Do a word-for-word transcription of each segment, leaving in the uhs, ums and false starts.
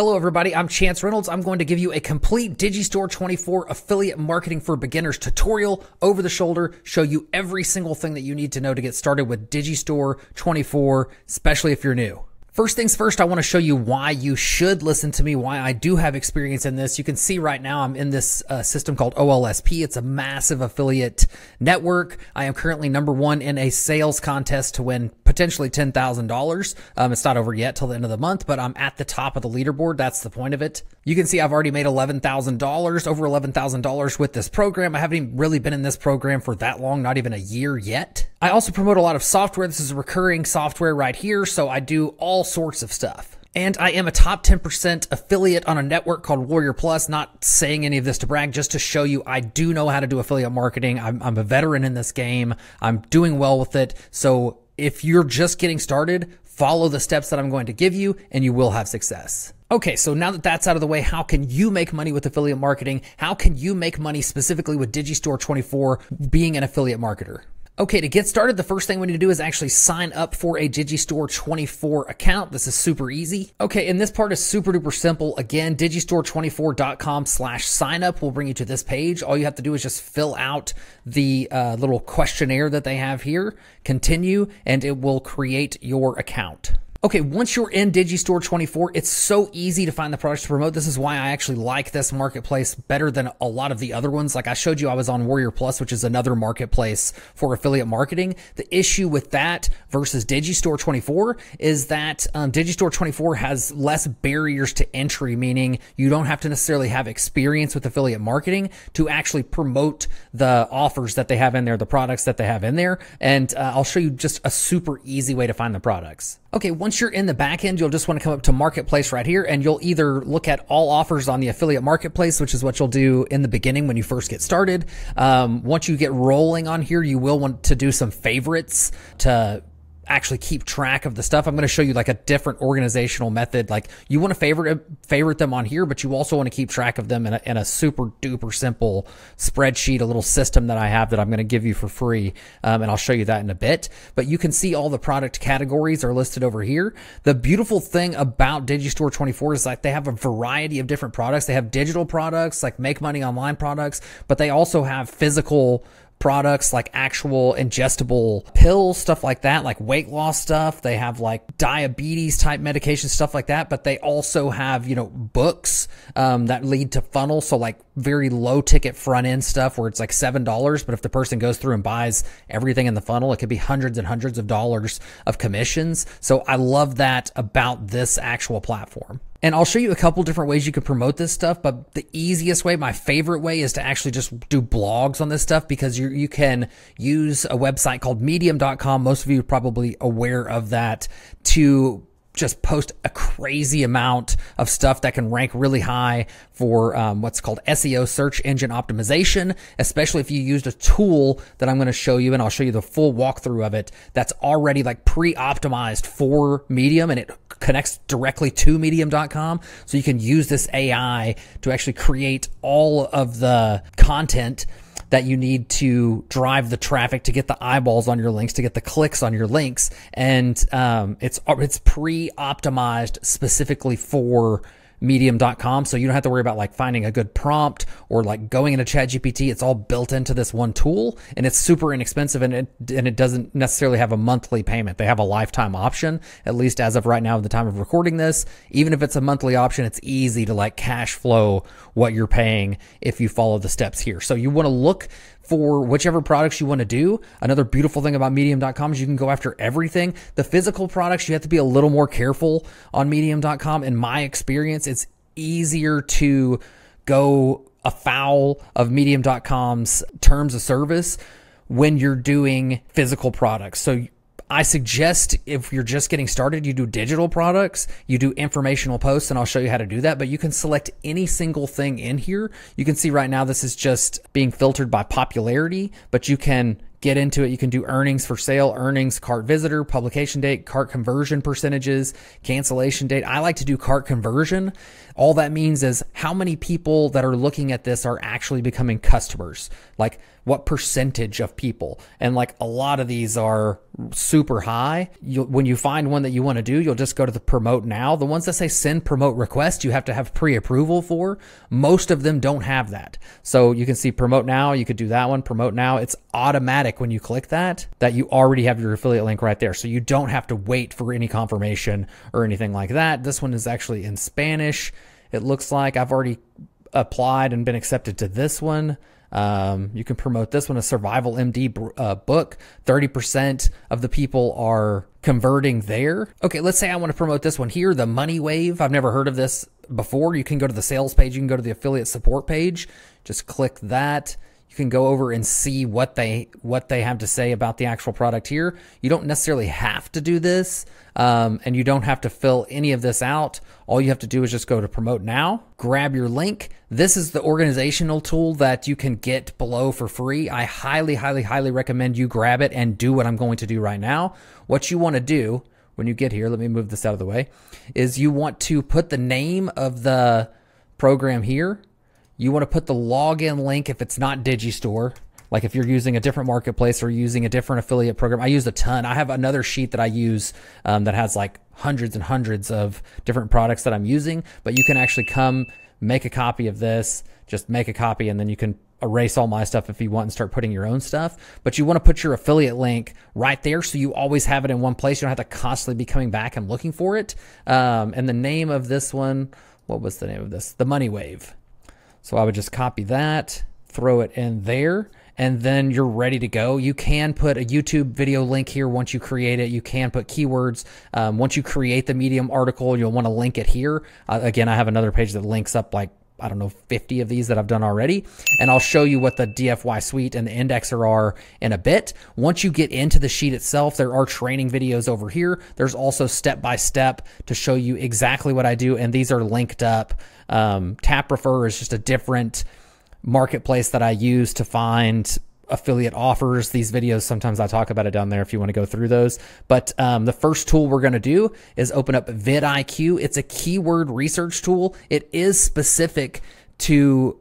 Hello everybody, I'm Chance Reynolds. I'm going to give you a complete Digistore twenty-four affiliate marketing for beginners tutorial over the shoulder, show you every single thing that you need to know to get started with Digistore twenty-four, especially if you're new. First things first, I want to show you why you should listen to me, why I do have experience in this. You can see right now I'm in this uh, system called O L S P. It's a massive affiliate network. I am currently number one in a sales contest to win potentially ten thousand dollars. Um, it's not over yet till the end of the month, but I'm at the top of the leaderboard. That's the point of it. You can see I've already made eleven thousand dollars, over eleven thousand dollars with this program. I haven't even really been in this program for that long, not even a year yet. I also promote a lot of software. This is recurring software right here. So I do all sorts of stuff. And I am a top ten percent affiliate on a network called Warrior Plus. Not saying any of this to brag, just to show you I do know how to do affiliate marketing. I'm, I'm a veteran in this game. I'm doing well with it. So if you're just getting started, follow the steps that I'm going to give you and you will have success. Okay, so now that that's out of the way, how can you make money with affiliate marketing? How can you make money specifically with Digistore twenty-four being an affiliate marketer? Okay, to get started, the first thing we need to do is actually sign up for a Digistore twenty-four account. This is super easy. Okay, and this part is super duper simple. Again, Digistore twenty-four dot com slash sign up will bring you to this page. All you have to do is just fill out the uh, little questionnaire that they have here, continue, and it will create your account. Okay, once you're in Digistore twenty-four, it's so easy to find the products to promote. This is why I actually like this marketplace better than a lot of the other ones. Like I showed you, I was on Warrior Plus, which is another marketplace for affiliate marketing. The issue with that versus Digistore twenty-four is that um, Digistore twenty-four has less barriers to entry, meaning you don't have to necessarily have experience with affiliate marketing to actually promote the offers that they have in there, the products that they have in there. And uh, I'll show you just a super easy way to find the products. Okay, once you're in the back end, you'll just want to come up to marketplace right here, and you'll either look at all offers on the affiliate marketplace, which is what you'll do in the beginning when you first get started. Um, once you get rolling on here, you will want to do some favorites to actually keep track of the stuff. I'm going to show you like a different organizational method. Like you want to favorite favorite them on here, but you also want to keep track of them in a, in a super duper simple spreadsheet, a little system that I have that I'm going to give you for free. Um, and I'll show you that in a bit, but you can see all the product categories are listed over here. The beautiful thing about Digistore twenty-four is like they have a variety of different products. They have digital products, like make money online products, but they also have physical products like actual ingestible pills, stuff like that, like weight loss stuff. They have like diabetes type medication, stuff like that, but they also have, you know, books um, that lead to funnel. So like very low ticket front end stuff where it's like seven dollars. But if the person goes through and buys everything in the funnel, it could be hundreds and hundreds of dollars of commissions. So I love that about this actual platform. And I'll show you a couple different ways you can promote this stuff, but the easiest way, my favorite way, is to actually just do blogs on this stuff, because you you can use a website called Medium dot com. Most of you are probably aware of that, to just post a crazy amount of stuff that can rank really high for um, what's called S E O, search engine optimization, especially if you used a tool that I'm going to show you, and I'll show you the full walkthrough of it, that's already like pre-optimized for Medium, and it connects directly to Medium dot com. So you can use this A I to actually create all of the content that you need to drive the traffic, to get the eyeballs on your links, to get the clicks on your links. And um, it's it's pre-optimized specifically for Medium dot com. So you don't have to worry about like finding a good prompt or like going into ChatGPT. It's all built into this one tool, and it's super inexpensive, and it, and it doesn't necessarily have a monthly payment. They have a lifetime option, at least as of right now, at the time of recording this. Even if it's a monthly option, it's easy to like cash flow what you're paying if you follow the steps here. So you want to look for whichever products you want to do. Another beautiful thing about Medium dot com is you can go after everything. The physical products, you have to be a little more careful on Medium dot com. In my experience, it's easier to go afoul of Medium dot com's terms of service when you're doing physical products. So I suggest if you're just getting started, you do digital products, you do informational posts, and I'll show you how to do that. But you can select any single thing in here. You can see right now this is just being filtered by popularity, but you can get into it. You can do earnings for sale, earnings, cart visitor, publication date, cart conversion percentages, cancellation date. I like to do cart conversion. All that means is how many people that are looking at this are actually becoming customers, like what percentage of people. And like a lot of these are super high. You'll, when you find one that you want to do, you'll just go to the promote now. The ones that say send promote request, you have to have pre-approval for. Most of them don't have that. So you can see promote now, you could do that one, promote now. It's automatic when you click that, that you already have your affiliate link right there. So you don't have to wait for any confirmation or anything like that. This one is actually in Spanish. It looks like I've already applied and been accepted to this one. Um, you can promote this one, a Survival M D uh, book. thirty percent of the people are converting there. Okay, let's say I want to promote this one here, the Money Wave. I've never heard of this before. You can go to the sales page. You can go to the affiliate support page. Just click that. You can go over and see what they what they have to say about the actual product here. You don't necessarily have to do this, um, and you don't have to fill any of this out. All you have to do is just go to promote now, grab your link. This is the organizational tool that you can get below for free. I highly, highly, highly recommend you grab it and do what I'm going to do right now. What you want to do when you get here, let me move this out of the way, is you want to put the name of the program here. You want to put the login link if it's not Digistore, like if you're using a different marketplace or using a different affiliate program. I use a ton. I have another sheet that I use um, that has like hundreds and hundreds of different products that I'm using, but you can actually come make a copy of this, just make a copy, and then you can erase all my stuff if you want and start putting your own stuff. But you want to put your affiliate link right there so you always have it in one place. You don't have to constantly be coming back and looking for it. Um, and the name of this one, what was the name of this? The Money Wave. So I would just copy that, throw it in there, and then you're ready to go. You can put a YouTube video link here once you create it. You can put keywords. Um, once you create the Medium article, you'll want to link it here. Uh, again, I have another page that links up like, I don't know, fifty of these that I've done already. And I'll show you what the D F Y Suite and the Indexer are in a bit. Once you get into the sheet itself, there are training videos over here. There's also step-by-step to show you exactly what I do. And these are linked up. Um, TapRefer is just a different marketplace that I use to find affiliate offers. These videos, sometimes I talk about it down there if you want to go through those. But um, the first tool we're going to do is open up VidIQ. It's a keyword research tool. It is specific to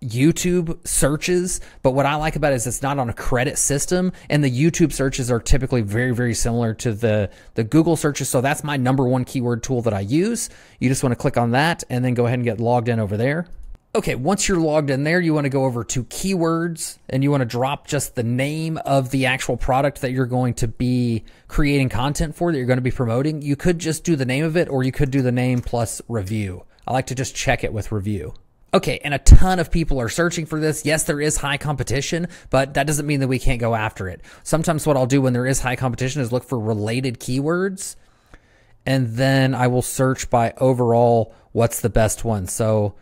YouTube searches, but what I like about it is it's not on a credit system, and the YouTube searches are typically very, very similar to the, the Google searches. So that's my number one keyword tool that I use. You just want to click on that and then go ahead and get logged in over there. Okay, once you're logged in there, you want to go over to keywords and you want to drop just the name of the actual product that you're going to be creating content for, that you're going to be promoting. You could just do the name of it, or you could do the name plus review. I like to just check it with review. Okay, and a ton of people are searching for this. Yes, there is high competition, but that doesn't mean that we can't go after it. Sometimes what I'll do when there is high competition is look for related keywords, and then I will search by overall what's the best one. So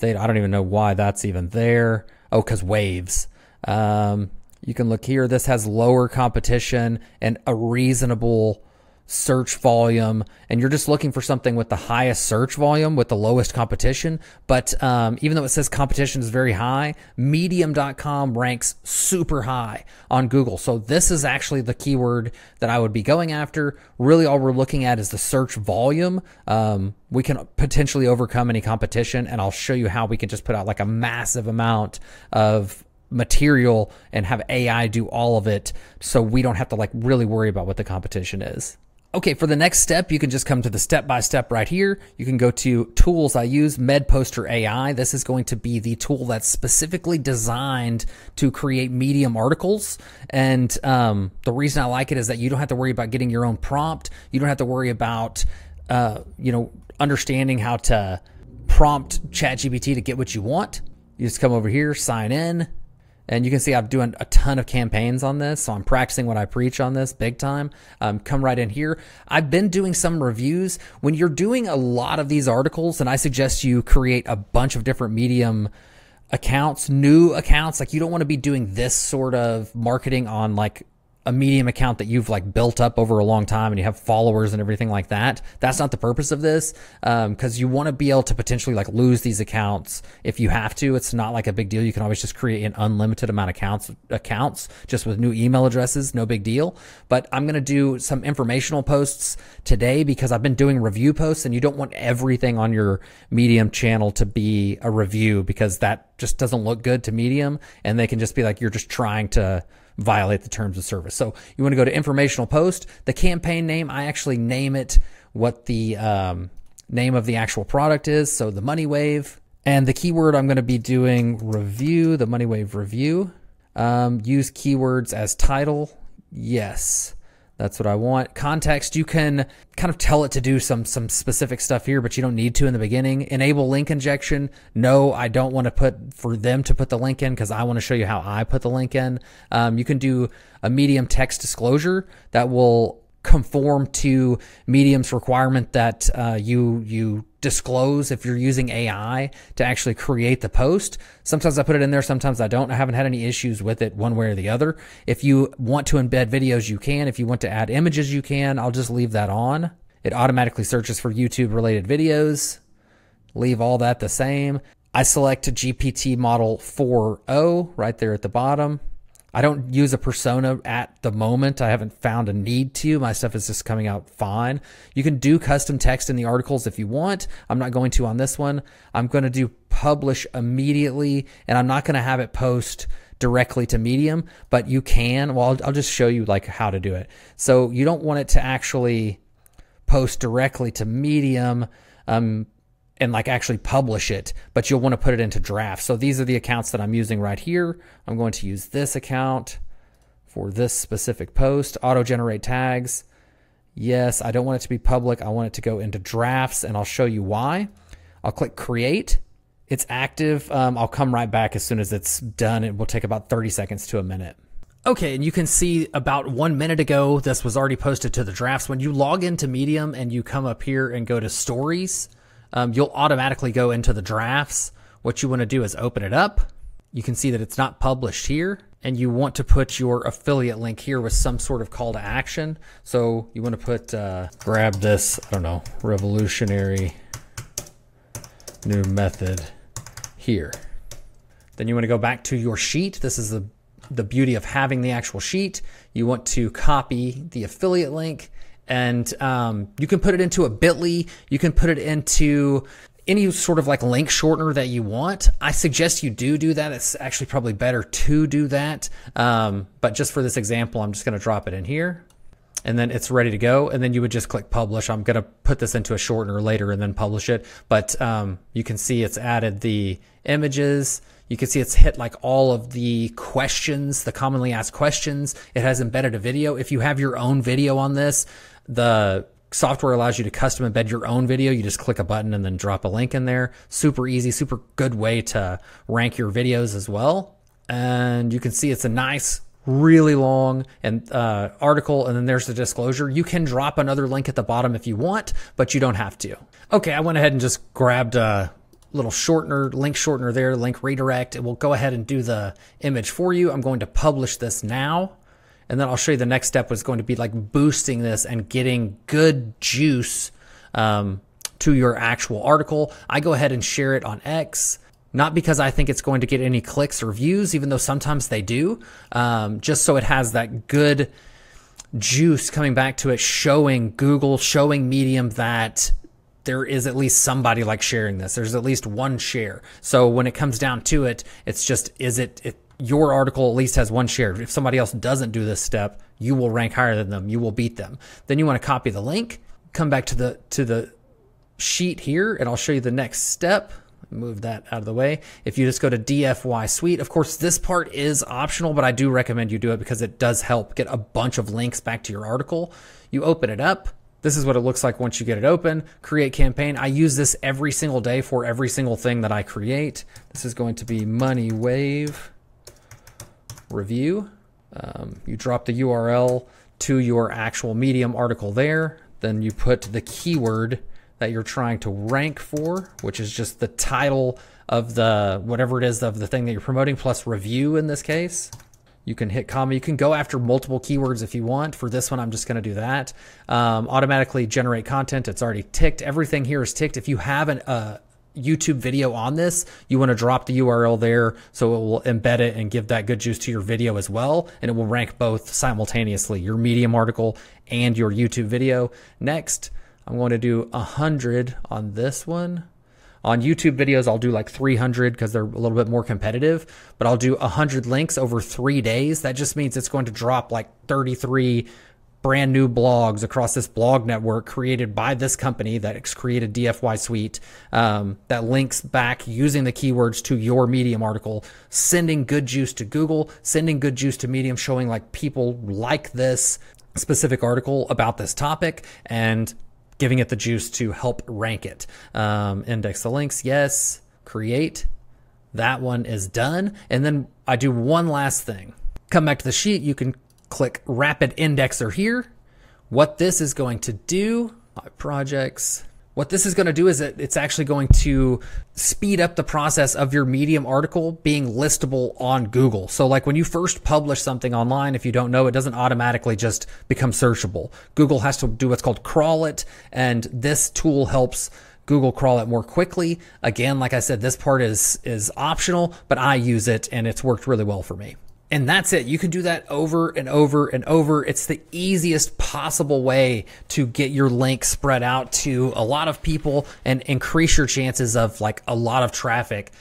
They, I don't even know why that's even there. Oh, because waves. Um, you can look here. This has lower competition and a reasonable search volume. And you're just looking for something with the highest search volume with the lowest competition. But um, even though it says competition is very high, Medium dot com ranks super high on Google. So this is actually the keyword that I would be going after. Really, all we're looking at is the search volume. Um, we can potentially overcome any competition. And I'll show you how we can just put out like a massive amount of material and have A I do all of it, so we don't have to like really worry about what the competition is. Okay, for the next step, you can just come to the step-by-step right here. You can go to tools I use, MedPoster A I. This is going to be the tool that's specifically designed to create Medium articles. And um, the reason I like it is that you don't have to worry about getting your own prompt. You don't have to worry about, uh, you know, understanding how to prompt ChatGPT to get what you want. You just come over here, sign in. And you can see I'm doing a ton of campaigns on this, so I'm practicing what I preach on this big time. Um, come right in here. I've been doing some reviews. When you're doing a lot of these articles, and I suggest you create a bunch of different Medium accounts, new accounts, like you don't want to be doing this sort of marketing on like a Medium account that you've like built up over a long time and you have followers and everything like that. That's not the purpose of this. Um, cause you want to be able to potentially like lose these accounts if you have to. It's not like a big deal. You can always just create an unlimited amount of accounts, accounts just with new email addresses, no big deal. But I'm going to do some informational posts today because I've been doing review posts and you don't want everything on your Medium channel to be a review because that just doesn't look good to Medium. And they can just be like, you're just trying to violate the terms of service. So you want to go to informational post. The campaign name, I actually name it what the um, name of the actual product is. So the Money Wave, and the keyword I'm going to be doing review, the Money Wave review. Um, use keywords as title. Yes, that's what I want. Context, you can kind of tell it to do some some specific stuff here, but you don't need to in the beginning. Enable link injection. No, I don't want to put for them to put the link in because I want to show you how I put the link in. Um, you can do a Medium text disclosure that will conform to Medium's requirement that uh, you you disclose if you're using A I to actually create the post. Sometimes I put it in there, sometimes I don't. I haven't had any issues with it one way or the other. If you want to embed videos, you can. If you want to add images, you can. I'll just leave that on. It automatically searches for YouTube related videos. Leave all that the same. I select G P T model four point oh right there at the bottom. I don't use a persona at the moment. I haven't found a need to. My stuff is just coming out fine. You can do custom text in the articles if you want. I'm not going to on this one. I'm going to do publish immediately, and I'm not going to have it post directly to Medium, but you can. Well, I'll, I'll just show you like how to do it. So you don't want it to actually post directly to Medium. Um, and like actually publish it, but you'll want to put it into draft. So these are the accounts that I'm using right here. I'm going to use this account for this specific post. Auto-generate tags. Yes, I don't want it to be public. I want it to go into drafts, and I'll show you why. I'll click create. It's active. Um, I'll come right back as soon as it's done. It will take about thirty seconds to a minute. Okay, and you can see about one minute ago, this was already posted to the drafts. When you log into Medium and you come up here and go to stories, Um, you'll automatically go into the drafts. What you want to do is open it up. You can see that it's not published here, and you want to put your affiliate link here with some sort of call to action. So you want to put, uh, grab this, I don't know, revolutionary new method here. Then you want to go back to your sheet. This is the, the beauty of having the actual sheet. You want to copy the affiliate link. And um, you can put it into a bit dot L Y, you can put it into any sort of like link shortener that you want. I suggest you do do that. It's actually probably better to do that. Um, but just for this example, I'm just gonna drop it in here and then it's ready to go. And then you would just click publish. I'm gonna put this into a shortener later and then publish it. But um, you can see it's added the images. You can see it's hit like all of the questions, the commonly asked questions. It has embedded a video. If you have your own video on this, the software allows you to custom embed your own video. You just click a button and then drop a link in there. Super easy, super good way to rank your videos as well. And you can see it's a nice, really long and uh, article, and then there's the disclosure. You can drop another link at the bottom if you want, but you don't have to. Okay, I went ahead and just grabbed a little shortener, link shortener there, link redirect. It will go ahead and do the image for you. I'm going to publish this now, and then I'll show you the next step was going to be like boosting this and getting good juice um, to your actual article. I go ahead and share it on X, not because I think it's going to get any clicks or views, even though sometimes they do, um, just so it has that good juice coming back to it, showing Google, showing Medium that there is at least somebody like sharing this. There's at least one share. So when it comes down to it, it's just, is it, it your article at least has one share. If somebody else doesn't do this step, you will rank higher than them. You will beat them. Then you want to copy the link, come back to the, to the sheet here, and I'll show you the next step. Move that out of the way. If you just go to D F Y Suite, of course, this part is optional, but I do recommend you do it because it does help get a bunch of links back to your article. You open it up. This is what it looks like once you get it open. Create campaign. I use this every single day for every single thing that I create. This is going to be Money Wave review. Um, you drop the U R L to your actual Medium article there. Then you put the keyword that you're trying to rank for, which is just the title of the, whatever it is of the thing that you're promoting, plus review in this case. You can hit comma. You can go after multiple keywords if you want. For this one, I'm just going to do that. Um, automatically generate content. It's already ticked. Everything here is ticked. If you have an uh, YouTube video on this, you want to drop the U R L there so it will embed it and give that good juice to your video as well. And it will rank both simultaneously, your Medium article and your YouTube video. Next, I'm going to do one hundred on this one. On YouTube videos, I'll do like three hundred because they're a little bit more competitive, but I'll do one hundred links over three days. That just means it's going to drop like thirty-three brand new blogs across this blog network created by this company that's created D F Y Suite um, that links back using the keywords to your Medium article, sending good juice to Google, sending good juice to Medium, showing like people like this specific article about this topic and giving it the juice to help rank it. Um, index the links, yes, create. That one is done. And then I do one last thing. Come back to the sheet, you can click Rapid Indexer here. What this is going to do, my projects, what this is going to do is it, it's actually going to speed up the process of your Medium article being listable on Google. So like when you first publish something online, if you don't know, it doesn't automatically just become searchable. Google has to do what's called crawl it. And this tool helps Google crawl it more quickly. Again, like I said, this part is, is optional, but I use it and it's worked really well for me. And that's it. You can do that over and over and over. It's the easiest possible way to get your link spread out to a lot of people and increase your chances of like a lot of traffic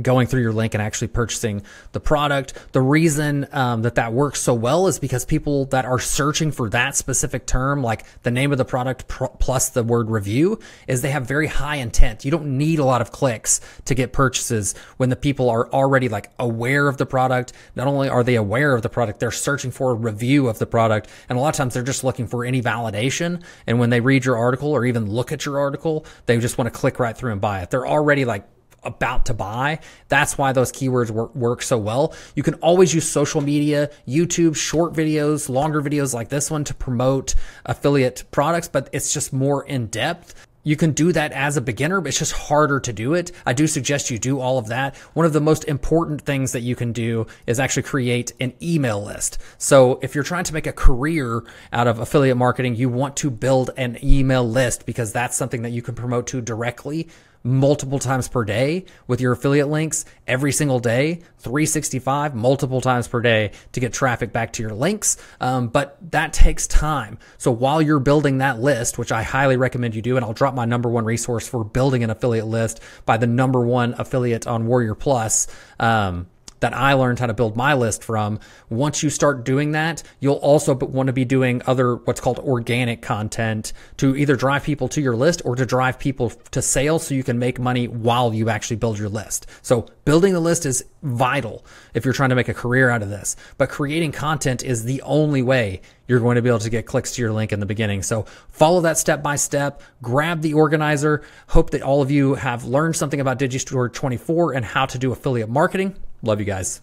going through your link and actually purchasing the product. The reason um, that that works so well is because people that are searching for that specific term, like the name of the product plus the word review, is they have very high intent. You don't need a lot of clicks to get purchases when the people are already like aware of the product. Not only are they aware of the product, they're searching for a review of the product. And a lot of times they're just looking for any validation. And when they read your article or even look at your article, they just want to click right through and buy it. They're already like about to buy. That's why those keywords work, work so well. You can always use social media, YouTube, short videos, longer videos like this one to promote affiliate products, but it's just more in depth. You can do that as a beginner, but it's just harder to do it. I do suggest you do all of that. One of the most important things that you can do is actually create an email list. So if you're trying to make a career out of affiliate marketing, you want to build an email list because that's something that you can promote to directly multiple times per day with your affiliate links every single day, three sixty-five, multiple times per day to get traffic back to your links. Um, but that takes time. So while you're building that list, which I highly recommend you do, and I'll drop my number one resource for building an affiliate list by the number one affiliate on Warrior Plus, um, that I learned how to build my list from. Once you start doing that, you'll also want to be doing other what's called organic content to either drive people to your list or to drive people to sales so you can make money while you actually build your list. So building the list is vital if you're trying to make a career out of this, but creating content is the only way you're going to be able to get clicks to your link in the beginning. So follow that step by step, grab the organizer. Hope that all of you have learned something about Digistore twenty-four and how to do affiliate marketing. Love you guys.